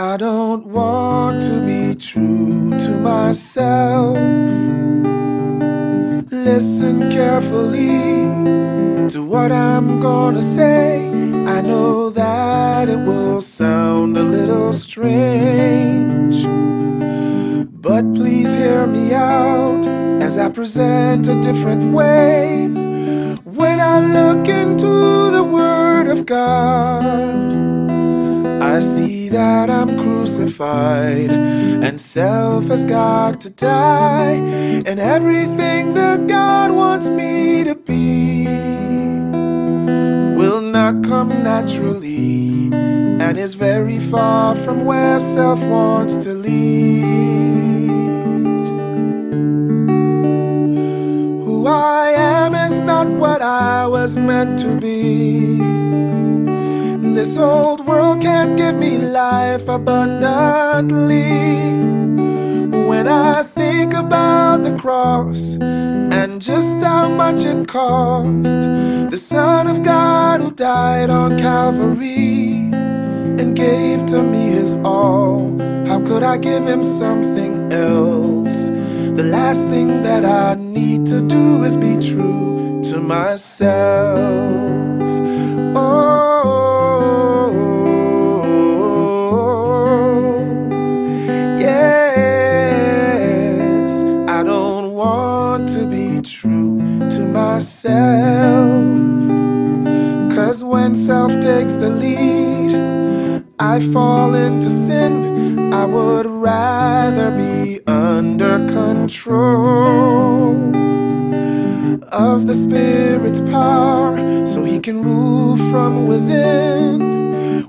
I don't want to be true to myself. Listen carefully to what I'm gonna say. I know that it will sound a little strange, but please hear me out as I present a different way. When I look into the Word of God, I see that I'm crucified, and self has got to die, and everything that God wants me to be will not come naturally, and is very far from where self wants to lead. Who I am is not what I was meant to be. This old world can't give me life abundantly. When I think about the cross and just how much it cost, the Son of God who died on Calvary and gave to me his all, how could I give him something else? The last thing that I need to do is be true to myself. Oh, to be true to myself, 'cause when self takes the lead, I fall into sin. I would rather be under control of the Spirit's power, so he can rule from within.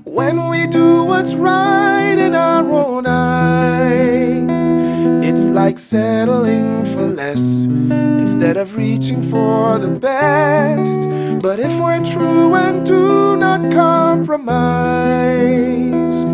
When we do what's right in our own eyes, it's like settling for less instead of reaching for the best. But if we're true and do not compromise,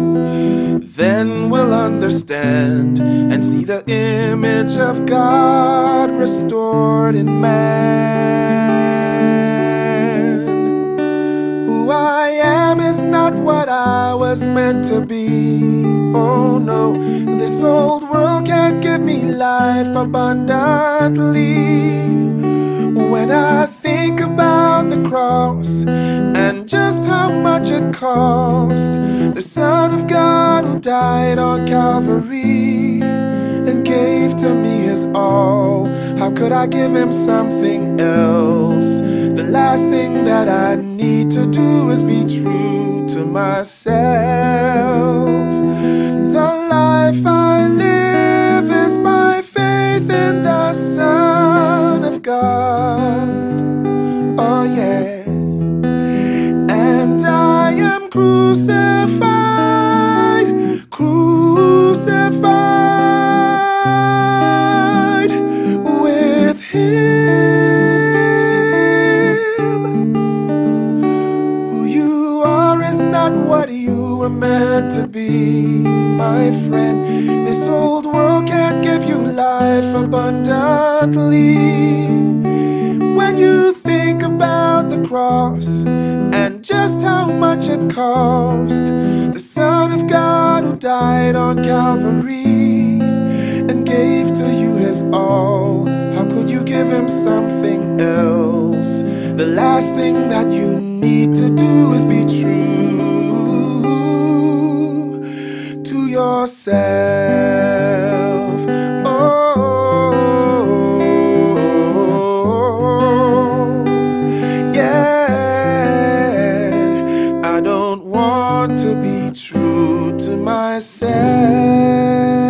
then we'll understand and see the image of God restored in man. Who I am is not what I was meant to be. Oh no, this old world can't give me life abundantly. When I think about the cross and just how much it cost, the Son of God who died on Calvary and gave to me his all, how could I give him something else? The last thing that I need to do is be true to myself. The life I live is by faith in the Son of God. Oh yeah. And I am crucified, crucified with him. Who you are is not what you were meant to be, my friend. This old world can't give you life abundantly. When you think about the cross and just how much it cost, the Son of God who died on Calvary and gave to you his all, how could you give him something else? The last thing that you need to do is be true to yourself. I don't want to be true to myself.